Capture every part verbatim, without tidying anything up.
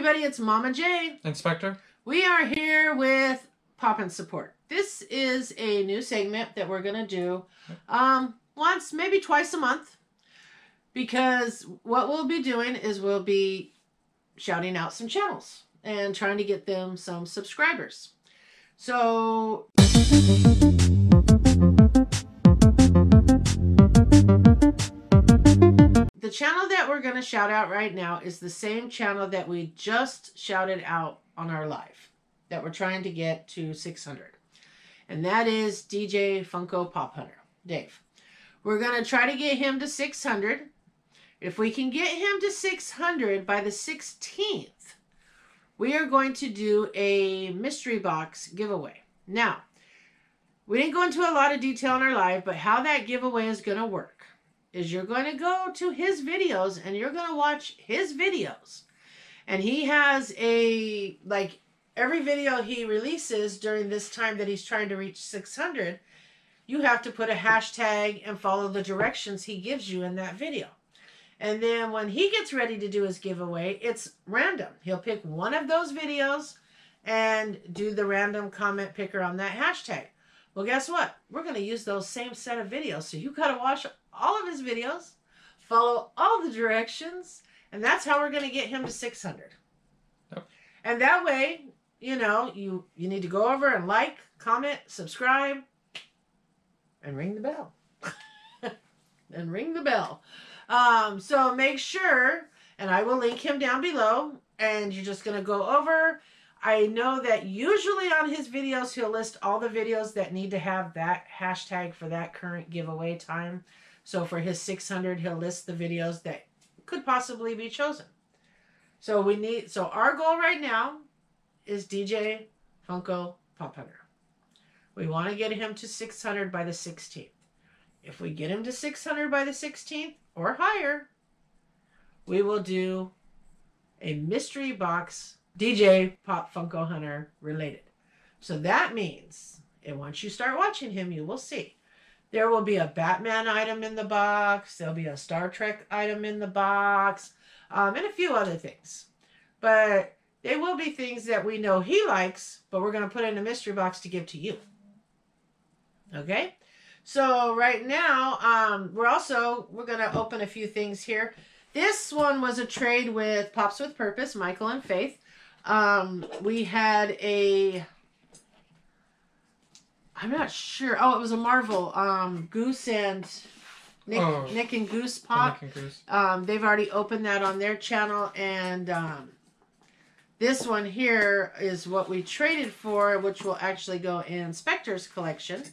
everybody, it's Mama J. Inspector. We are here with Pop and Support. This is a new segment that we're gonna do um, once, maybe twice a month, because what we'll be doing is we'll be shouting out some channels and trying to get them some subscribers. So the channel that we're going to shout out right now is the same channel that we just shouted out on our live that we're trying to get to six hundred. And that is D J Funko Pop Hunter Dave. We're going to try to get him to six hundred. If we can get him to six hundred by the sixteenth, we are going to do a mystery box giveaway. Now, we didn't go into a lot of detail in our live, but how that giveaway is going to work is you're going to go to his videos and you're going to watch his videos. And he has a, like, every video he releases during this time that he's trying to reach six hundred, you have to put a hashtag and follow the directions he gives you in that video. And then when he gets ready to do his giveaway, it's random. He'll pick one of those videos and do the random comment picker on that hashtag. Well, guess what? We're going to use those same set of videos. So you got to watch all of his videos, follow all the directions, and that's how we're going to get him to six hundred. Yep. And that way, you know, you, you need to go over and like, comment, subscribe, and ring the bell. and ring the bell. Um, so make sure, and I will link him down below, and you're just going to go over. I know that usually on his videos, he'll list all the videos that need to have that hashtag for that current giveaway time. So for his six hundred, he'll list the videos that could possibly be chosen. So we need, so our goal right now is D J Funko Pop Hunter. We want to get him to six hundred by the sixteenth. If we get him to six hundred by the sixteenth or higher, we will do a mystery box D J Pop Funko Hunter related. So that means, and once you start watching him, you will see, there will be a Batman item in the box. There'll be a Star Trek item in the box, um, and a few other things. But they will be things that we know he likes, but we're going to put in a mystery box to give to you. Okay? So right now, um, we're also, we're going to open a few things here. This one was a trade with Pops with Purpose, Michael and Faith. Um, we had a, I'm not sure. Oh, it was a Marvel, um, Goose and Nick, oh, Nick and Goose pop. And Nick and Goose. Um, they've already opened that on their channel. And, um, this one here is what we traded for, which will actually go in Spectre's collection.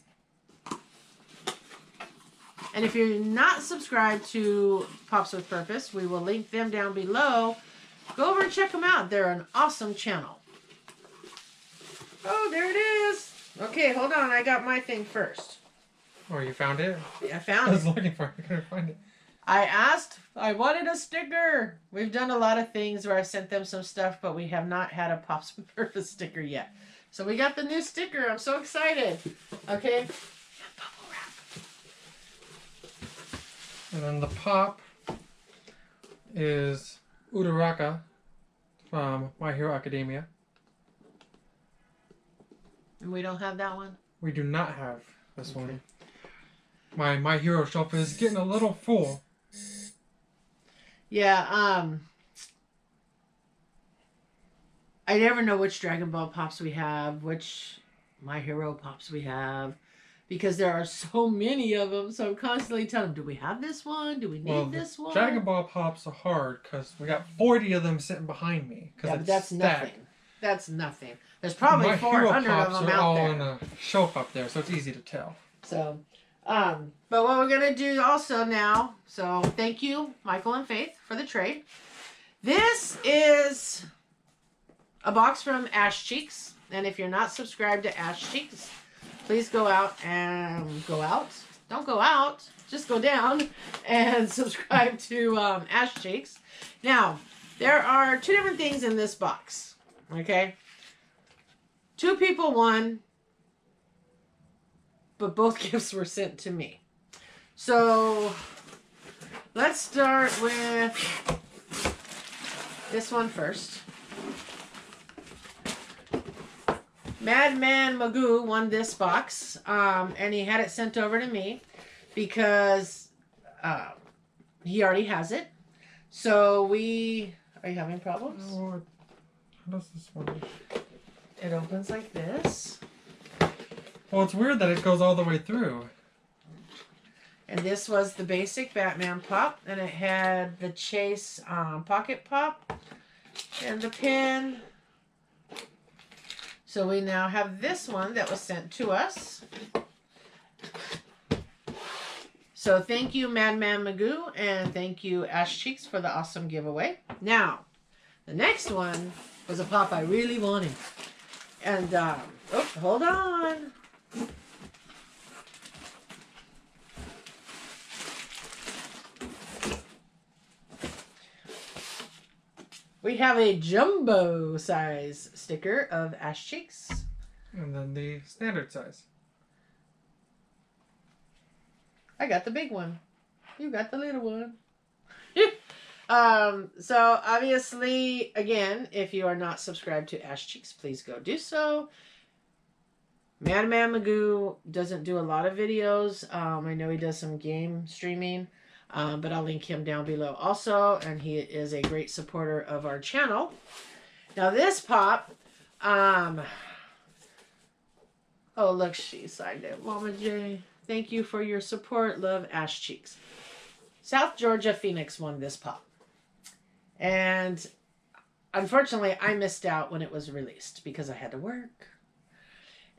And if you're not subscribed to Pops with Purpose, we will link them down below. Go over and check them out. They're an awesome channel. Oh, there it is. Okay, hold on. I got my thing first. Oh, you found it? Yeah, I found it. I was it. looking for it. I couldn't find it. I asked. I wanted a sticker. We've done a lot of things where I've sent them some stuff, but we have not had a Pops with Purpose sticker yet. So we got the new sticker. I'm so excited. Okay. And then the pop is Uraraka from My Hero Academia. And we don't have that one? We do not have this okay. one. My My Hero shelf is getting a little full. Yeah, um... I never know which Dragon Ball pops we have, which My Hero pops we have. Because there are so many of them, so I'm constantly telling them, do we have this one? Do we need well, this one? Dragon Ball pops are hard because we got forty of them sitting behind me. Yeah, but that's stacked. nothing. That's nothing. There's probably My four hundred of them out there. My Hero pops are all in a shelf up there, so it's easy to tell. So, um, but what we're going to do also now, so thank you, Michael and Faith, for the trade. This is a box from Ash Cheeks, and if you're not subscribed to Ash Cheeks, please go out and go out. Don't go out. Just go down and subscribe to um, Ash Cheeks. Now, there are two different things in this box. Okay? Two people won, but both gifts were sent to me. So, let's start with this one first. Madman Magoo won this box, um, and he had it sent over to me because uh, he already has it. So we... Are you having problems? Oh, how does this work? It opens like this. Well, it's weird that it goes all the way through. And this was the basic Batman pop, and it had the Chase um, pocket pop and the pin. So we now have this one that was sent to us. So thank you, Madman Magoo, and thank you, Ash Cheeks, for the awesome giveaway. Now, the next one was a pop I really wanted. And, um, oh, hold on. We have a jumbo size sticker of Ash Cheeks. And then the standard size. I got the big one. You got the little one. um, so obviously, again, if you are not subscribed to Ash Cheeks, please go do so. Madman Magoo doesn't do a lot of videos. Um, I know he does some game streaming. Um, but I'll link him down below also, and he is a great supporter of our channel. Now this pop, um, oh look, she signed it. Mama J, thank you for your support. Love, Ash Cheeks. South Georgia Phoenix won this pop. And unfortunately, I missed out when it was released because I had to work.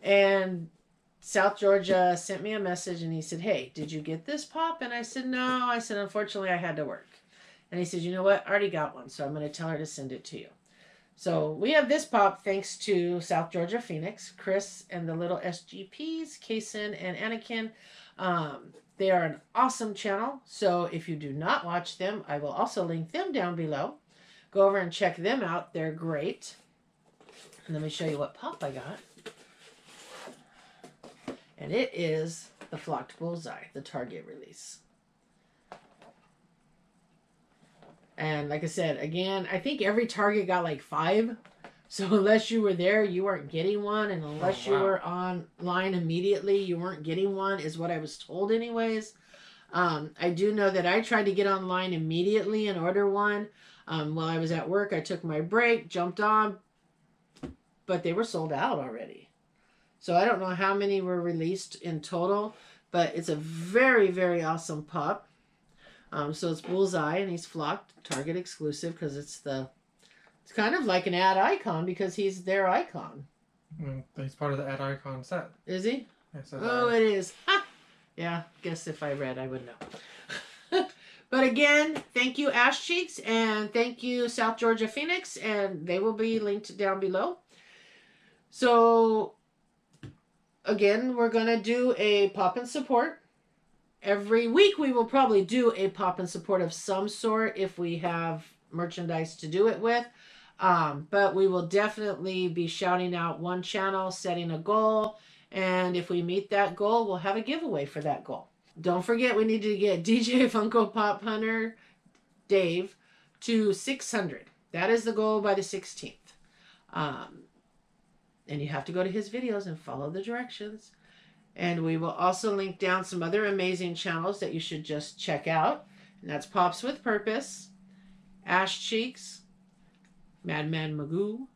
And South Georgia sent me a message and he said, hey, did you get this pop? And I said, no. I said, unfortunately, I had to work. And he said, you know what? I already got one, so I'm going to tell her to send it to you. So we have this pop thanks to South Georgia Phoenix, Chris and the little S G Ps, Kason and Anakin. Um, they are an awesome channel. So if you do not watch them, I will also link them down below. Go over and check them out. They're great. And let me show you what pop I got. And it is the flocked Bullseye, the Target release. And like I said, again, I think every Target got like five. So unless you were there, you weren't getting one. And unless oh, wow. you were online immediately, you weren't getting one, is what I was told anyways. Um, I do know that I tried to get online immediately and order one. Um, while I was at work, I took my break, jumped on. But they were sold out already. So I don't know how many were released in total, but it's a very, very awesome pop. Um, so it's Bullseye, and he's flocked, Target exclusive, because it's the, it's kind of like an ad icon because he's their icon. Mm, he's part of the ad icon set. Is he? Yes, oh, it is. Ha! Yeah, guess if I read, I would know. But again, thank you, Ash Cheeks, and thank you, South Georgia Phoenix, and they will be linked down below. So... Again, we're going to do a pop and support. Every week we will probably do a pop and support of some sort if we have merchandise to do it with. Um, but we will definitely be shouting out one channel, setting a goal. And if we meet that goal, we'll have a giveaway for that goal. Don't forget, we need to get D J Funko Pop Hunter Dave to six hundred. That is the goal by the sixteenth. Um, And you have to go to his videos and follow the directions. And we will also link down some other amazing channels that you should just check out. And that's Pops with Purpose, Ash Cheeks, Madman Magoo,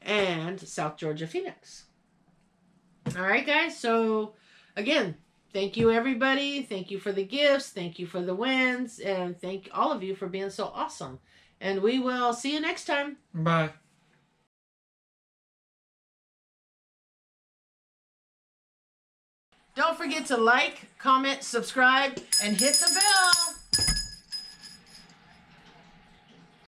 and South Georgia Phoenix. All right, guys. So, again, thank you, everybody. Thank you for the gifts. Thank you for the wins. And thank all of you for being so awesome. And we will see you next time. Bye. Don't forget to like, comment, subscribe, and hit the bell.